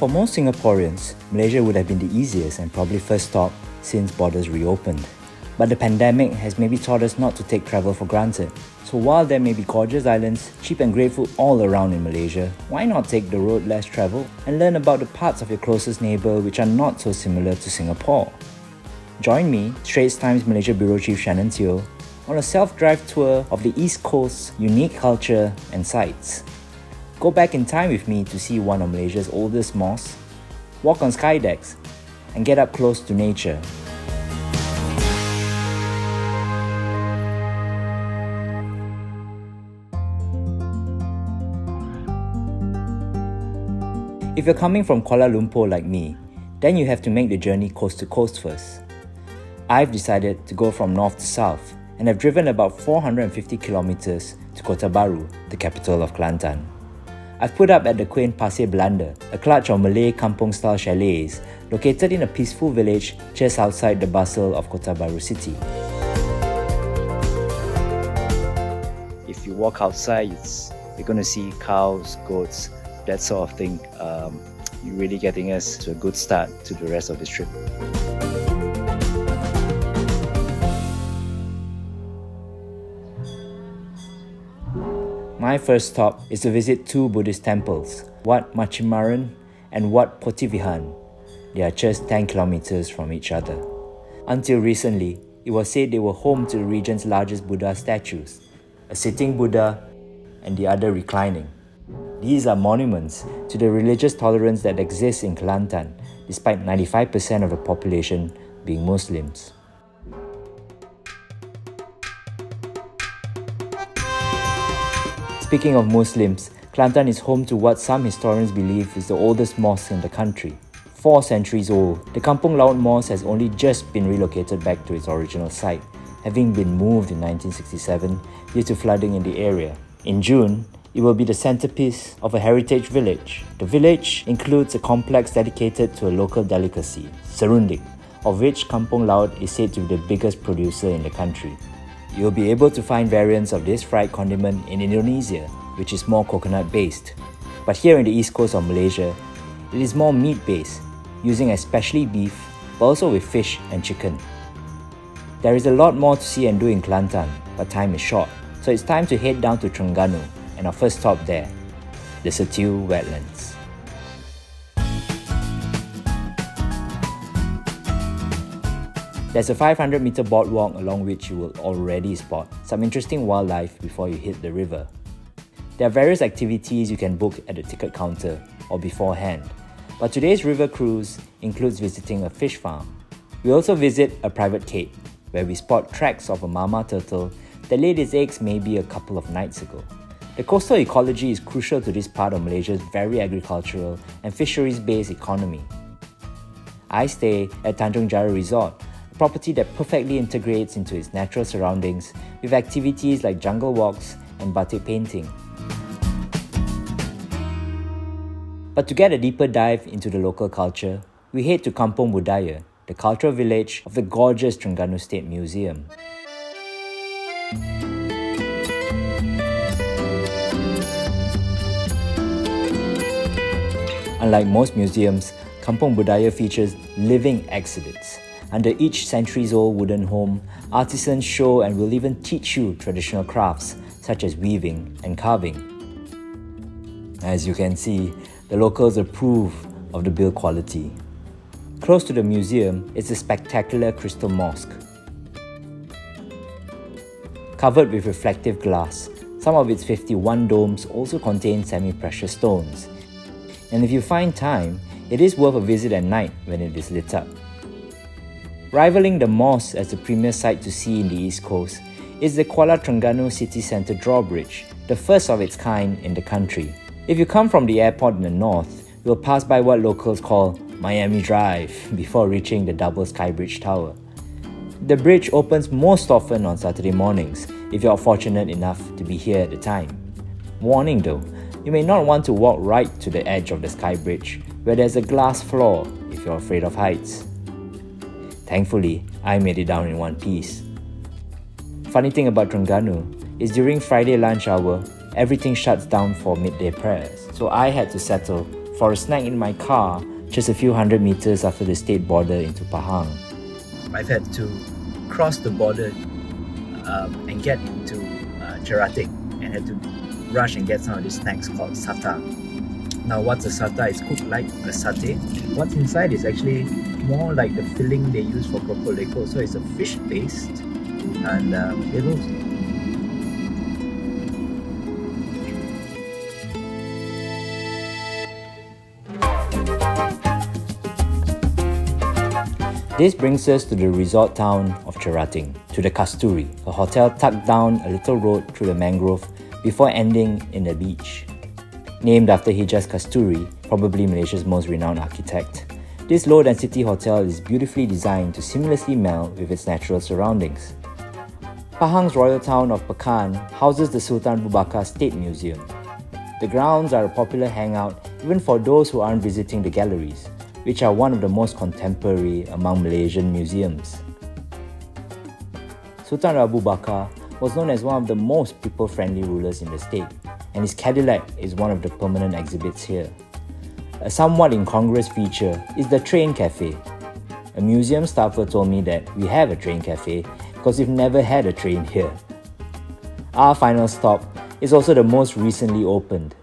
For most Singaporeans, Malaysia would have been the easiest and probably first stop since borders reopened. But the pandemic has maybe taught us not to take travel for granted. So while there may be gorgeous islands, cheap and great food all around in Malaysia, why not take the road less traveled and learn about the parts of your closest neighbour which are not so similar to Singapore? Join me, Straits Times Malaysia Bureau Chief Shannon Teo, on a self-drive tour of the East Coast's unique culture and sights. Go back in time with me to see one of Malaysia's oldest mosques, walk on sky decks, and get up close to nature. If you're coming from Kuala Lumpur like me, then you have to make the journey coast to coast first. I've decided to go from north to south and have driven about 450 kilometers to Kota Baru, the capital of Kelantan. I've put up at the quaint Pasir Belanda, a clutch of Malay kampung-style chalets located in a peaceful village just outside the bustle of Kota Baru city. If you walk outside, you're going to see cows, goats, that sort of thing. You're really getting us to a good start to the rest of this trip. My first stop is to visit two Buddhist temples, Wat Machimaran and Wat Potivihan. They are just 10 kilometers from each other. Until recently, it was said they were home to the region's largest Buddha statues, a sitting Buddha and the other reclining. These are monuments to the religious tolerance that exists in Kelantan, despite 95% of the population being Muslims. Speaking of Muslims, Kelantan is home to what some historians believe is the oldest mosque in the country. 4 centuries old, the Kampung Laut Mosque has only just been relocated back to its original site, having been moved in 1967 due to flooding in the area. In June, it will be the centerpiece of a heritage village. The village includes a complex dedicated to a local delicacy, serunding, of which Kampung Laut is said to be the biggest producer in the country. You'll be able to find variants of this fried condiment in Indonesia, which is more coconut-based. But here in the east coast of Malaysia, it is more meat-based, using especially beef, but also with fish and chicken. There is a lot more to see and do in Kelantan, but time is short, so it's time to head down to Terengganu and our first stop there, the Setiu Wetlands. There's a 500-meter boardwalk along which you will already spot some interesting wildlife before you hit the river. There are various activities you can book at the ticket counter or beforehand, but today's river cruise includes visiting a fish farm. We also visit a private cave, where we spot tracks of a mama turtle that laid its eggs maybe a couple of nights ago. The coastal ecology is crucial to this part of Malaysia's very agricultural and fisheries-based economy. I stay at Tanjung Jara Resort, property that perfectly integrates into its natural surroundings with activities like jungle walks and batik painting. But to get a deeper dive into the local culture, we head to Kampung Budaya, the cultural village of the gorgeous Terengganu State Museum. Unlike most museums, Kampung Budaya features living exhibits. Under each centuries-old wooden home, artisans show and will even teach you traditional crafts such as weaving and carving. As you can see, the locals approve of the build quality. Close to the museum is the spectacular Crystal Mosque. Covered with reflective glass, some of its 51 domes also contain semi-precious stones. And if you find time, it is worth a visit at night when it is lit up. Rivaling the mosque as the premier site to see in the East Coast is the Kuala Terengganu City Centre drawbridge, the first of its kind in the country. If you come from the airport in the north, you'll pass by what locals call Miami Drive before reaching the double skybridge tower. The bridge opens most often on Saturday mornings if you're fortunate enough to be here at the time. Warning though, you may not want to walk right to the edge of the skybridge where there's a glass floor if you're afraid of heights. Thankfully, I made it down in one piece. Funny thing about Terengganu is during Friday lunch hour, everything shuts down for midday prayers, so I had to settle for a snack in my car just a few hundred meters after the state border into Pahang. I've had to cross the border and get into Cherating and had to rush and get some of these snacks called sata. Now what's a sata? It's cooked like a satay. What's inside is actually more like the filling they use for propoliko. So it's a fish paste and it looks. This brings us to the resort town of Cherating, to the Kasturi, a hotel tucked down a little road through the mangrove before ending in the beach. Named after Hijjas Kasturi, probably Malaysia's most renowned architect, this low-density hotel is beautifully designed to seamlessly meld with its natural surroundings. Pahang's royal town of Pekan houses the Sultan Abu Bakar State Museum. The grounds are a popular hangout even for those who aren't visiting the galleries, which are one of the most contemporary among Malaysian museums. Sultan Abu Bakar was known as one of the most people-friendly rulers in the state, and his Cadillac is one of the permanent exhibits here. A somewhat incongruous feature is the train cafe. A museum staffer told me that we have a train cafe because we've never had a train here. Our final stop is also the most recently opened.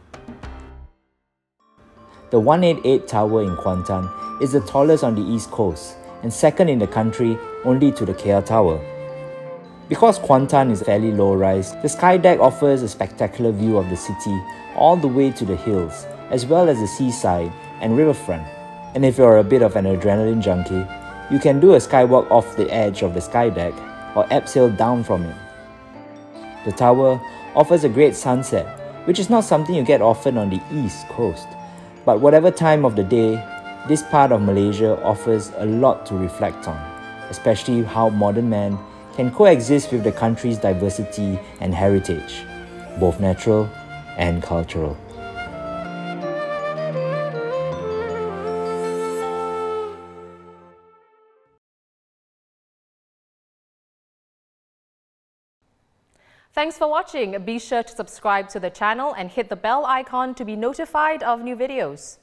The 188 Tower in Kuantan is the tallest on the East Coast and second in the country only to the KL Tower. Because Kuantan is fairly low-rise, the sky deck offers a spectacular view of the city all the way to the hills, as well as the seaside and riverfront. And if you're a bit of an adrenaline junkie, you can do a skywalk off the edge of the sky deck or abseil down from it. The tower offers a great sunset, which is not something you get often on the East Coast. But whatever time of the day, this part of Malaysia offers a lot to reflect on, especially how modern man can coexist with the country's diversity and heritage, both natural and cultural. Thanks for watching. Be sure to subscribe to the channel and hit the bell icon to be notified of new videos.